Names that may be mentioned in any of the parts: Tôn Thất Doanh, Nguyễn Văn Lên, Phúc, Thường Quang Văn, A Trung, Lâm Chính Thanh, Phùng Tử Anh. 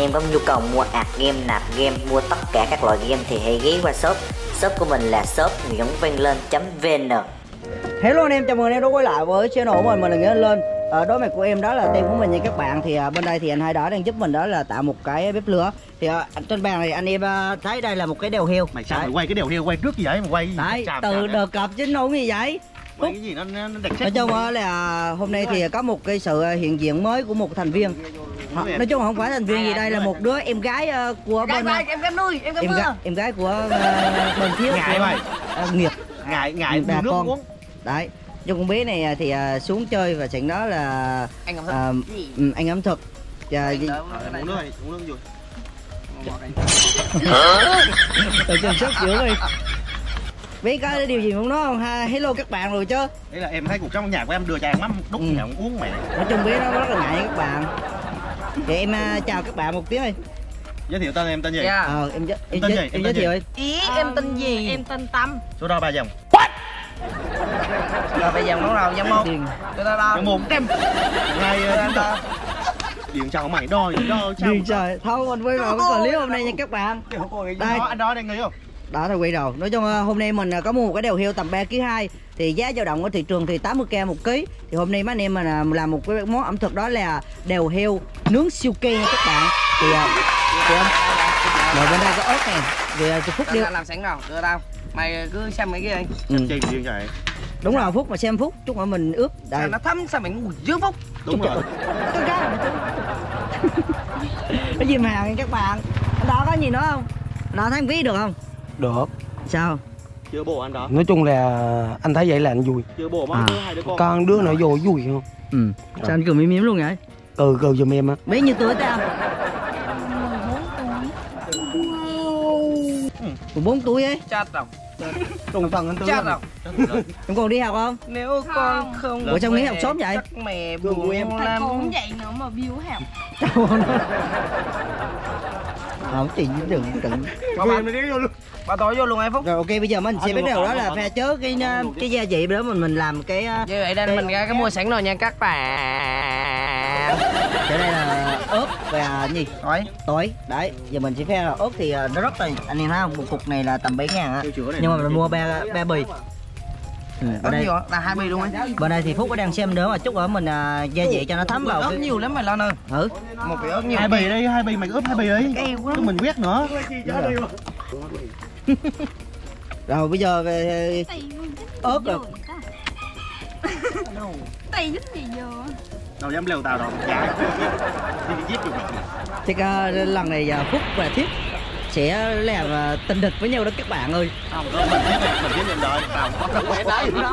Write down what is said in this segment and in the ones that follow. em có nhu cầu mua ạc game, nạp game, mua tất cả các loại game thì hãy ghé qua shop. Shop của mình là shop Nguyễn Văn Lên.vn. Hello anh em, chào mừng anh em đã quay lại với channel của mình là Nguyễn Văn Lên. Đối mặt của em đó là team của mình nha các bạn. Thì bên đây thì anh Hai đó đang giúp mình đó là tạo một cái bếp lửa. Thì trên bàn này anh em thấy đây là một cái đầu heo. Mày sao mày quay cái đầu heo quay trước gì vậy? Mày quay đấy, từ đờ cọp chứ nấu như vậy. Quay cái gì nó đặc sắc. Nói chung là hôm nay thì có một cái sự hiện diện mới của một thành viên. Nói chung là không phải thành viên gì, đây là một đứa em gái của bên em gái của bên Thiếu Nghiệp ngại nước uống. Đấy. Cho con bé này thì xuống chơi và chuyện đó là anh ẩm thực uống nước rồi. Biết có điều gì muốn nói không ha? Hello các bạn rồi chứ. Đấy là em thấy cuộc sống nhà của em đưa cho em mắm đúc nhà uống mẹ. Nói chung bé nó rất là ngại các bạn. Vậy em chào các bạn một tiếng đi. Giới thiệu tên em tên gì? Em tên gì? Em giới thiệu đi. Em tên gì? Em tên Tâm. Số đo 3 vòng. Rồi bây giờ nó đâu giống không? Tôi ta đo. Giống em. Ngay chúng ta. Điện chào mày đo gì đo chào. Điện trời. Thôi mình quay vào cái clip hôm nay nha các bạn. Đây, anh đó đang nghĩ không? Đó là quay đầu. Nói chung hôm nay mình có mua một cái đầu heo tầm 3,2 kg. Thì giá dao động ở thị trường thì 80.000 một ký. Thì hôm nay mấy anh em mình làm một cái món ẩm thực đó là đầu heo nướng siêu kê nha các bạn. Thì rồi bên đây có ớt này. Về Phúc đi. Làm sẵn rồi, đưa tao. Mày cứ xem mấy cái anh. Chìm vậy. Đúng rồi Phúc, mà xem Phúc chút nữa mình ướp. Đây. Nó thấm sao mày ngủ dưới Phúc. Đúng rồi. Cái gì mà các bạn. Anh đó có gì nữa không? Đó thấy ví được không? Được. Sao? Chưa bộ anh đó. Nói chung là anh thấy vậy là anh vui. Chưa bộ mà hai đứa con. Con đứa nó vô vui không? Ừ. Sao anh cười mím mím luôn vậy? Ừ, cười giùm em á. Bé như tuổi tao. 14 tuổi ấy. Chát rồi. Trùng phần anh Tư. Chát rồi. Em còn đi học không? Nếu con không. Ủa sao nghỉ học sớm vậy? Chắc mẹ buồn em lắm. Không dậy nữa mà biếu học. Không chị đừng. Bà tối vô luôn em Phúc. Rồi ok bây giờ mình sẽ biết điều đó là pha chớ cái gia vị đó mình làm cái. Như vậy nên mình ra cái mua sẵn rồi nha các bạn. Ở đây là ớt và gì? Tỏi. Đấy, giờ mình chỉ pha là ớt thì nó rất là anh em thấy không? Một cục này là tầm 7.000 á. Nhưng mà mình mua ba bì. Ở đây là 2 bì luôn á. Bên đây thì Phúc có đang xem nữa mà chút ở mình gia vị cho nó thấm vào. Ớt nhiều lắm mày lo nè. Thử. Một cái ớt nhiều. 2 bì đi, 2 bì mày ướp 2 bì đi. Chứ mình quét nữa. Rồi bây giờ về ớt rồi. Tay dính gì vô. Đâu dám leo tàu đâu. Dạ. Chắc lần này Phúc và Thiết sẽ làm tình địch với nhau đó các bạn ơi. Không, mình biết đợi tàu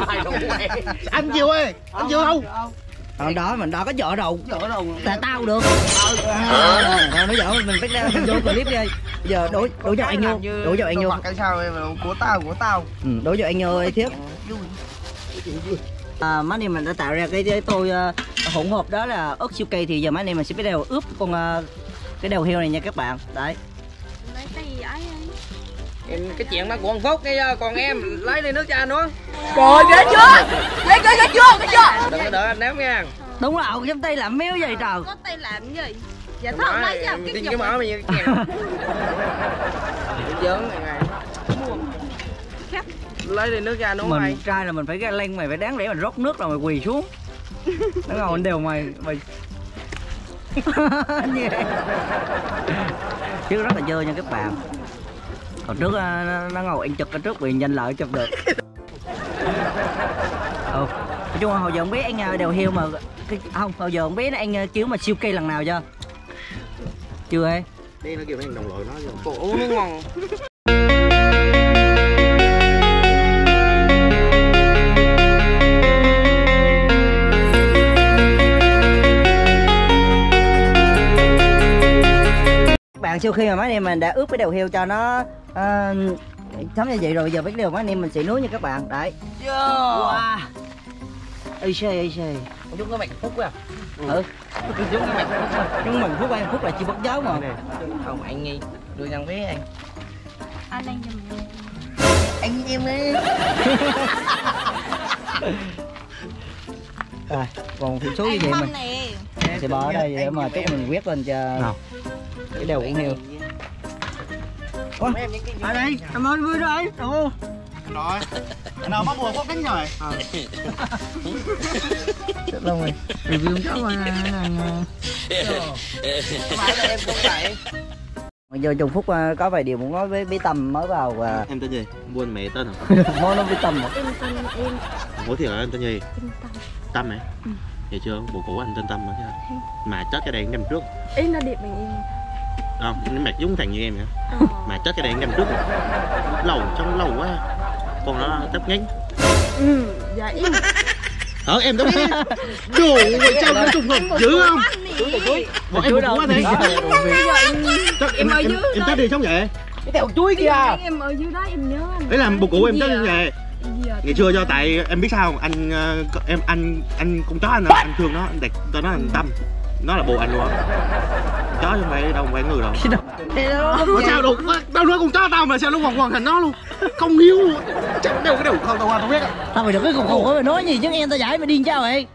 anh chịu ơi, anh chịu không? Ở đó mình đó có vợ đầu. Vợ đầu. Tại tao được. Rồi nói vợ mình phải ra vô clip đi. Giờ đổ cho anh vô. Đổ cho anh vô. Cái sao của tao. Ừ, đổ cho anh vô Thiết. Má này mình đã tạo ra cái tô hỗn hợp đó là ớt siêu cây thì giờ má này mình sẽ biết đều ướp con cái đầu heo này nha các bạn. Đấy. Cái chuyện đó của ông Phúc cái còn em lấy ly nước cho anh uống. Rồi ghê chưa? Ghê chưa? Đừng có đợi anh ném nha. Đúng rồi, trong tay làm méo gì trời. Có tay làm gì? Dạ thôi lấy cho cái nhục. Lấy ly nước ra đúng không? Mình trai là mình phải ra lên mày phải đáng lẽ mình rót nước rồi mày quỳ xuống. Đúng rồi, anh đều mày. Chứ rất là dơ nha các bạn. Còn trước nó ngồi ăn trực ở trước bị nhanh lợi chụp được. Ừ. Nói chung là hồi giờ không biết anh đều heo mà không, hồi giờ không biết anh chiếu mà siêu cây lần nào chưa? Chưa ấy. Đi nó kêu mấy đồng loại nó cô uống nó ngon. Sau khi mà mấy anh em mình đã ướp cái đầu heo cho nó thấm như vậy rồi, bây giờ biết điều mấy anh em mình sẽ nướng nha các bạn. Đấy. Wow. Ê xe. Chúng có mày Phúc quá. Ừ. Chúng có mày Phúc. Chúng mình Phúc ăn Phúc là chưa bất giáo mà. Không anh Nghi, đưa nhân vé anh. Anh đang giùm em. Anh em ơi. Rồi, còn số gì vậy mình sẽ bỏ ở đây để mà chút mình quét lên cho. Cái đầu cũng heo. Ôi, ở đây, em ơi vui rồi. Ồ. Rồi. Nào bắt buộc có cánh rồi. Chết luôn rồi. Review cháu mà. Em cũng vậy. Giờ Trung Phúc có vài điều muốn nói với Bí Tâm mới vào và... Em tên gì? Buôn mẹ tên hả? Món nó Bí Tâm hả? Em tên em. Ủa thiệt hả? Em tên gì? Em Tâm. Tâm hả? Ừ. Vậy chưa? Bộ cũ anh tên Tâm hả? Ừ. Mà chết cái đèn năm trước. Ý nó đẹp bằng em. Không, nó mặc giống thằng như em hả? Ừ. Mà chết cái đèn năm trước. Lầu trong lầu quá. Còn nó tấp ngắn. Ừ, dạ em. Hả em tấp ngắn? Đồ vậy trong nó trùng hợp dữ không? Bọn em đâu quá thế. Em ở dưới. Em tết đi sống vậy. Cái tẹo chuối kìa. Em ở dưới đó em nhớ. Đấy là bộ cũ em tết như vậy. Ngày xưa do tại em biết sao không? Anh cũng chó anh thương nó, anh đặt tên nó là Tâm. Nó là bồ anh luôn. Chó chứ không phải đâu, không phải người đâu. Ủa sao đục quá? Tao nói con chó tao mà sao nó hoàn thành nó luôn. Không hiếu luôn. Chắc đâu cái đầu không tao qua tao biết. Tao mày đừng cái khùng khùng mày nói gì chứ em tao giải mày điên chao vậy.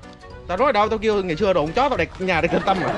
Tao nói đâu, tao kêu ngày xưa đồ con chó tao đặt nhà để tên Tâm rồi.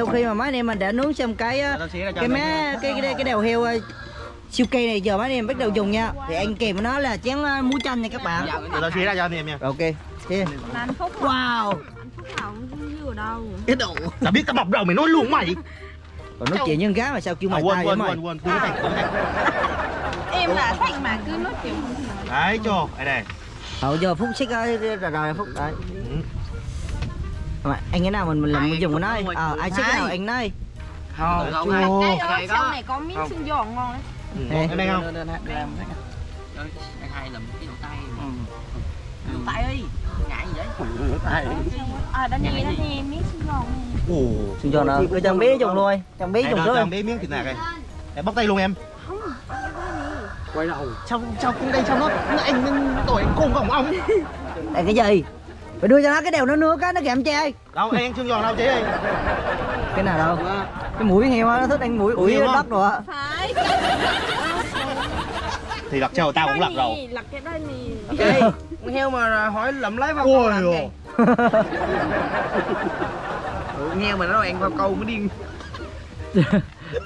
Sau khi mà mấy anh em mình đã nướng xong cái đầu heo siêu cây này, giờ mấy anh em bắt đầu dùng nha. Thì anh kèm nó là chén muối chanh nha các bạn. Tao xé ra cho anh em nha. Ok. Anh Phúc. Wow. Anh Phúc không vừa đâu. Cái đồ. Tao biết tao bọc đầu mày nói luôn mày. Còn nói chuyện nhân gái mà sao kêu mày tay mày. Quên em là thằng mà cứ nói chuyện không hiểu. Đấy cho, ở đây. Hậu giờ Phúc xích rồi Phúc đấy. Anh cái nào mình làm mình dùng của nó đi. Ai xích nào anh nói. Không, không hay. Cái trong này có miếng xương giòn ngon đấy. Em đây không? Anh hai làm cái đầu tay. Đầu tay đi. Ngại gì vậy? Đánh nghe miếng xương giòn. Ồ, xương giòn đó. Cứ chẳng biết dùng thôi. Chẳng biết dùng thôi. Chẳng biết miếng thịt nạc này. Em bóc tay luôn em. Không. Quay đầu. Trong cũng đây trong đó. Anh tội anh cùng vòng ông. Đây cái gì? Phải đưa cho nó cái đều nó nướng cái nó kèm che ơi. Đâu em xương giòn đâu chị ơi. Cái nào đâu? Cái mũi heo nó thích ăn mũi ủi đất rồi ạ. Phải. Thì lật trâu tao cũng lật rồi. Lật cái đó nè. Chị, con heo mà hỏi lậm lấy vào câu lật kìa. Con heo mà nó ăn vào câu mới điên.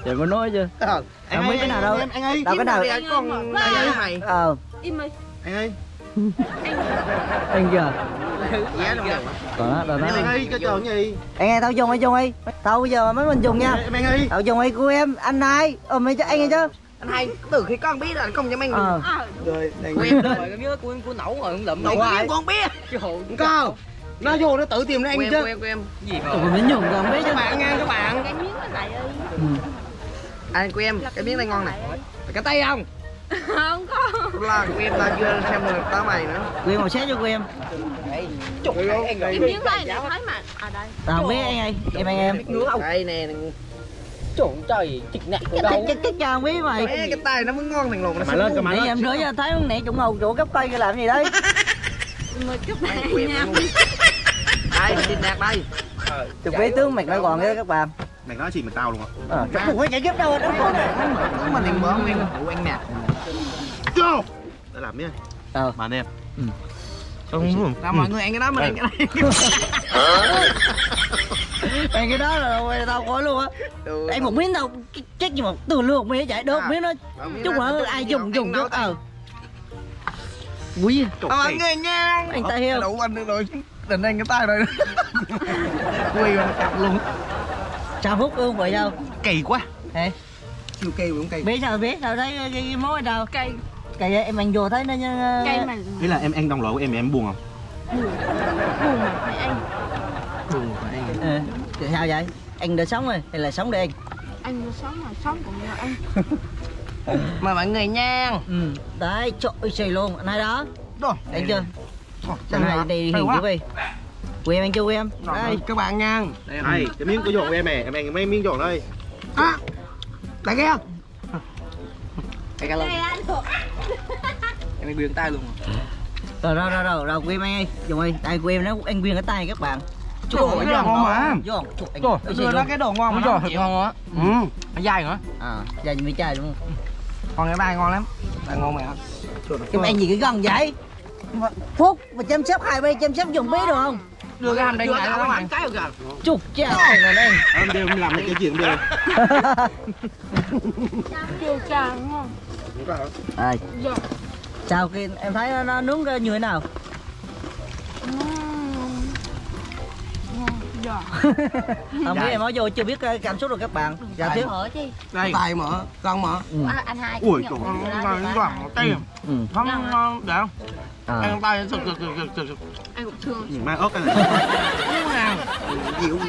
Để mà nói chứ. Em biết cái nào đâu. Anh ơi, cái nào con này với mày. Im ơi. Anh ơi. Anh kìa. Còn đó. Em ơi, cái tròn gì? Anh ơi, tao dùng đi Trung ơi. Tao bây giờ mới mình dùng nha. Em ơi. Tao dùng đi của em, anh hai. Mày cho anh nghe chứ. Anh hai từ khi có con biết là không cho mấy người. Rồi, đừng quen lên rồi cái miếng của nấu rồi cũng lụm đâu ai. Con biết. Con. Nó vô nó tự tìm nó ăn chứ. Quen gì mà. Tụi mình dùng còn biết chứ. Các bạn nghe các bạn. Cái miếng này ơi. Anh của em, cái miếng này ngon này. Cái tay không? Không có. Là của em tao chưa xem rồi tao mày nữa. Quyên mà xé cho của em. Chụp cái miếng này để thấy mà. À đây. Tao biết anh ơi. Em. Đây nè. Trộn trời chịch nặng của đâu. Cái chà quý mày. Cái tay nó mới ngon thằng lồn nó. Mày lên cho mày. Em rửa cho thấy con nè trộn hầu chỗ gấp cây kia làm gì đấy. Mời các bạn nha. Đây, thịt nạc đây. Chụp cái tướng mày nói gọn đấy các bạn. Mày nói gì mà tao luôn ạ. Ủa phải giải giúp đâu đâu có. Mình ăn bữa không ăn. Ủa ăn nè. Go. Đã làm đi. Bán em. Ừ. Không nào mọi người ăn cái đó, mình ăn cái đó. Ăn cái đó là tao có luôn á. Ăn một miếng tao chết như một tường luôn, một miếng chạy đốt miếng nó. Chút nữa ai dùng chứ. Quý mọi người nha. Anh ta hiểu. Đậu anh rồi, định ăn cái tay rồi. Quy luôn. Chào Phúc ương vậy sao? Kỳ quá. Hả? Siêu kỳ cũng kỳ. Biết sao thấy cái mối đâu. Cây. Cây em ăn vô thấy nó cây mà. Ý là em ăn đồng loại của em buồn không? Buồn. Buồn mà phải ăn. Buồn mà phải ăn. À, thì sao vậy? Ăn để sống rồi hay là sống để ăn? Ăn để sống mà sống cũng là ăn. Mời mọi người nha. Ừ. Đấy, trội xì luôn, anh hai đó. Rồi, thấy chưa? Cái này thì hiền chứ vi. Quê em ăn chưa quê em? Rồi, đây các bạn nha. Đây, cái miếng của giòn của em nè, em ăn mấy miếng giòn đây. À. Tại kia. Tại kia luôn. Em ăn nguyên tay luôn. Rồi, quê em ăn đi. Ơi, tại quê em nó ăn nguyên cái tay các bạn. Trời ơi, nó ngon mà. Giòn, trời ơi, nó cái đồ ngon mà nó ngon á. Ừ, nó dai nữa. À, dai như chai đúng không? Còn cái tay ngon lắm. Tay ngon mẹ. Em ăn gì cái gần vậy? Phúc mà chăm sóc hai bên chăm sóc dùng bí được không? Đưa cái hành đây lại các bạn. Chục chào rồi đây. Em đều làm cái chuyện đều. Chào chào ngon. Đây. Chào kia em thấy nó nướng như thế nào? Không biết em nói vô chưa biết cảm xúc rồi các bạn. Dạ tiếng mở chứ. Tay mở, con mở. Anh hai. Ui trời ơi, nó giòn tay. Không để không? Ăn tay sực. Ai cũng thương. Nhìn mai ớt anh. Đúng nào. Dịu.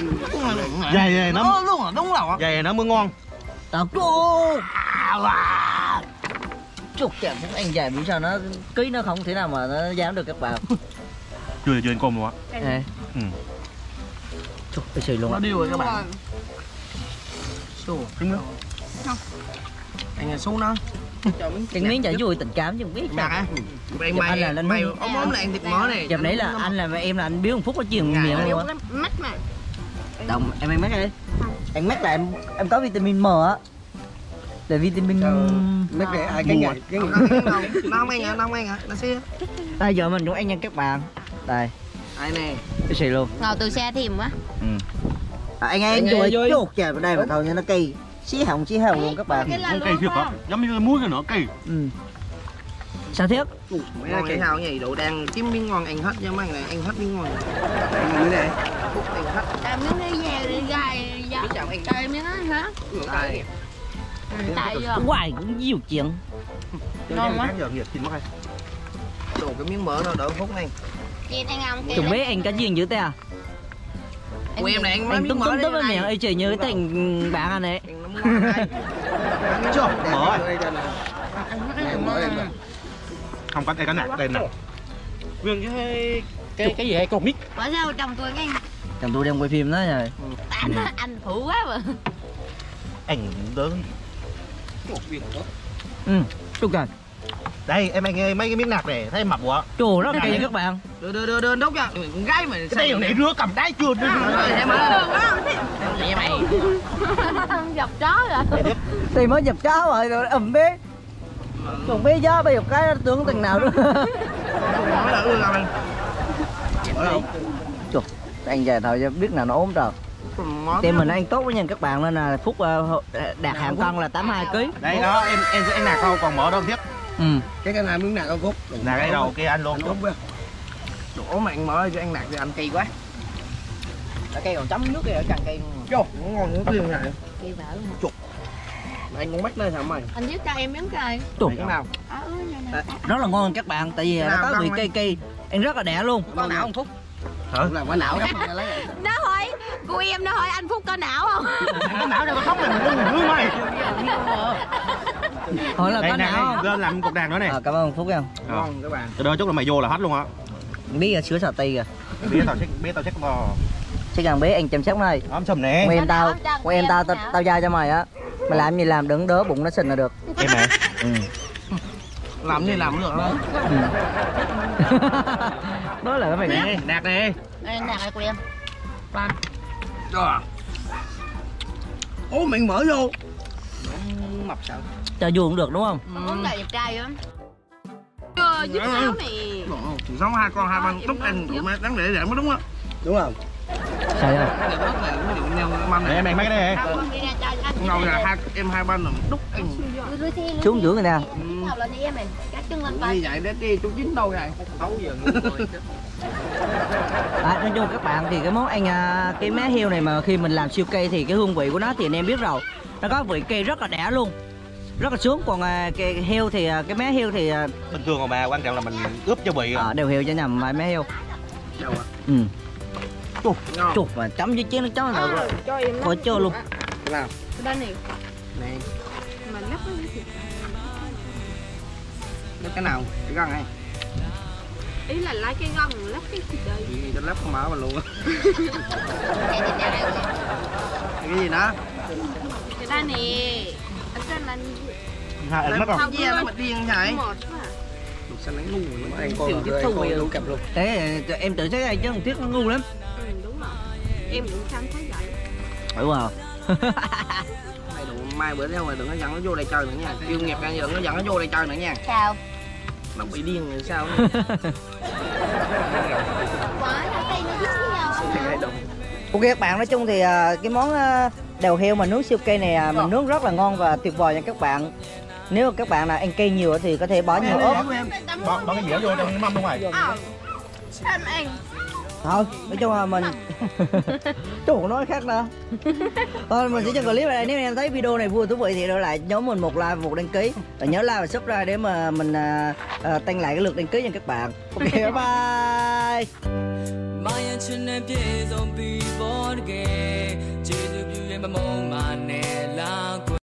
Dày nó. Đúng rồi, đúng rồi. Dày nó mới ngon. Tao cô. Chục chèm cũng ăn dày miễn sao nó ký nó không thể nào mà nó dám được các bạn. Chưa ăn cơm luôn á. Ừ. Trời luôn. Nó điêu rồi các bạn. Sù, trứng nước. Không. Anh là xuống nó. Cái miếng chả vui tình cảm chứ không biết. Mày là lên mày ốm ốm là ăn thịt mỡ này. Giờ nãy là anh là em là anh biếu một phút có chuyện miệng luôn á. Mắt mà. Đồng em ăn mắt đi. Ăn mắt là em có vitamin M á. Là vitamin mắt để ai cái ngọt. Nó không ăn hả? Nó không ăn hả? Nó xí. Bây giờ mình cũng ăn nha các bạn. Đây. Ai nè. Cái xì luôn. Ngồi từ xe thìm quá. Ừ. Anh em chơi chuột chè vào đây mà thôi nha nó kỳ. Xí hồng luôn các bạn. Nó kỳ thiệt hả? Giống như muối cái nữa kỳ. Ừ. Sao thiệt? Mấy cái cây hào này đồ đang kiếm miếng ngon ăn hết nha mấy người, ăn hết miếng ngon. Ăn như này. Ăn hết. Em miếng đi về đi gai dạ. Chồng ăn tay miếng đó hả? Tay. Tay vô. Hoài cũng nhiều chuyện. Ngon quá. Đồ cái miếng mỡ nó đỡ hút này. Chúng bé ăn cái gì dữ ta? Của em này anh mới miếng mỡ đấy miệng ấy chỉ như tình bạn anh ấy. Mỡ. Không có cái này, đây nè. Nguyên cái gì hay cột mic. Bỏ sao chồng tôi nghe. Chồng tôi đem quay phim đó rồi. Anh thủ quá mà. Anh lớn. Ừ, đúng rồi. Đây em ăn mấy cái miếng nạc này thấy mập quá. Trời nó kì các bạn. Đưa đốt ra. Con gái mà cái này rứa cầm đáy chưa. Em mày. Dập chó rồi. Thì mới dập chó rồi bé. Còn bé gió bây giờ cái tưởng từng nào nữa. Trời, ăn dài thôi biết nào nó ốm rồi. Thì mình ăn tốt với nhân các bạn nên là Phúc đạt hạng cân là 82 kg. Đây đó em sẽ ăn nạc không còn mỡ đâu tiếp. Ừ. Cái này miếng nạc con Phúc. Nạc cái đầu kia anh luôn. Đổ mà ăn mỡ cho ăn nạc thì anh kỳ quá. Ở cây còn chấm nước kia ở càng cây. Vô, ngon nước tiêu này. Kỳ vợ luôn. Chụp. Anh muốn bắt lên hả mày? Anh giúp cho em miếng coi. Chụp cái nào? Rất là ngon các bạn tại vì nó có vị cây kỳ. Ăn rất là đẻ luôn. Có não không Phúc? Thử. Là quả não chắc mình lấy. Nó hỏi, cô em nó hỏi anh Phúc có não không? Có não đâu có khóc mình mày. Hỏi là có não lên làm cục đàn nữa nè. Cảm ơn Phúc em. Ngon các bạn. Từ đó chút là mày vô là hết luôn á. Biết sữa xào tây kìa. Biết tao check bò. Check gần bé anh chăm sóc này. Ấm sùm nè. Quen tao giao cho mày á. Mày làm gì làm đừng đỡ bụng nó sình là được. Em hả? Ừ. Làm gì làm cũng được đó. Đó là cái mày nè. Nạc nè. Nạc này của em. Pan. Rồi. Ố miệng mở vô. Mập sợ. Cho vui cũng được đúng không? Uống là đẹp trai vậy. Chưa ơi, dứt áo nè. Chỉ sống hai con, hai ban túc ăn đủ mát, đáng để vậy mới đúng á. Đúng không? Sao vậy? Cái này này ví dụ nhau ban này. Em ăn mấy cái này. Ngồi là hai em hai ban là đúc ăn. Xuống dưỡng rồi nè. Nào lên đi em này, cắt chân lên vai. Như vậy để đi chú dính đâu rồi. 6 giờ ngủ rồi. À, nói chung các bạn thì cái món ăn cái má heo này mà khi mình làm siêu cây thì cái hương vị của nó thì anh em biết rồi, nó có vị cây rất là đã luôn, rất là sướng. Còn cái heo thì cái má heo thì bình thường rồi mà, quan trọng là mình ướp cho vị đều heo cho nhầm mà má heo. Ừ. Chục mà chấm với chén nó chấm được rồi. Cho em nó. Khỏi cho luôn. Làm. Đây này. Này. Mà nắp nó cái gì? Nắp cái nào? Cái gần này. Ý là lấy cái ngon lắp cái gì đây? Cho lắp không mở mà luôn. Cái gì đó? Cái đây nè. Anh trên là anh mất rồi. Dê nó mà điên vậy. Mệt quá. Lục xanh nó ngu rồi, nó ăn con luôn kẹp luôn. Thế em tự thấy ai chứ không tiếc nó ngu lắm. Ừ, đúng rồi. Em cũng xanh thấy vậy. Đúng rồi. Mày đủ mai bữa theo mày đừng có dẫn nó vô đây chơi nữa nha. Yêu nghiệp ra giờ nó dẫn nó vô đây chơi nữa nha. Sao? Nó bị điên rồi sao? Ok các bạn, nói chung thì cái món đầu heo mà nướng siêu cây này mình nướng rất là ngon và tuyệt vời nha các bạn. Nếu các bạn nào ăn cây nhiều thì có thể bỏ nhiều ớt. Bỏ cái dĩa vô trong mâm luôn rồi. Thôi, nói chung là mình chủ nói khác nữa. Thôi mình sẽ cho clip ở đây. Nếu em thấy video này vui thú vị thì đỡ lại nhớ mình một like và một đăng ký. Và nhớ like và subscribe để mà mình tăng lại cái lượt đăng ký nha các bạn. Ok, bye bye.